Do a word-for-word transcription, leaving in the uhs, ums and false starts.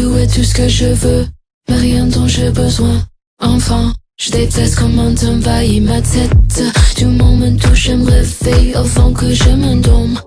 tout et tout ce que je veux, mais rien dont j'ai besoin. Enfin, je déteste comment t'envahis ma tête. Du moment où je me réveille avant que je m'endorme,